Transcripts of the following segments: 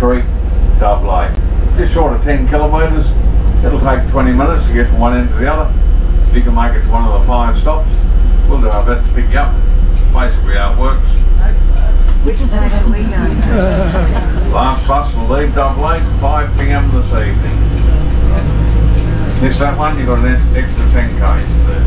Creek, Dove Lake. Just short of 10 kilometres, it'll take 20 minutes to get from one end to the other. If you can make it to one of the 5 stops, we'll do our best to pick you up. Basically how it works. Which way do we go? Last bus will leave Dove Lake at 5 p.m. this evening. Miss that one, you've got an extra 10 k's to do.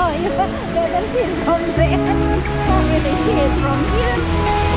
Oh, yeah, they can see from there. They can see from here.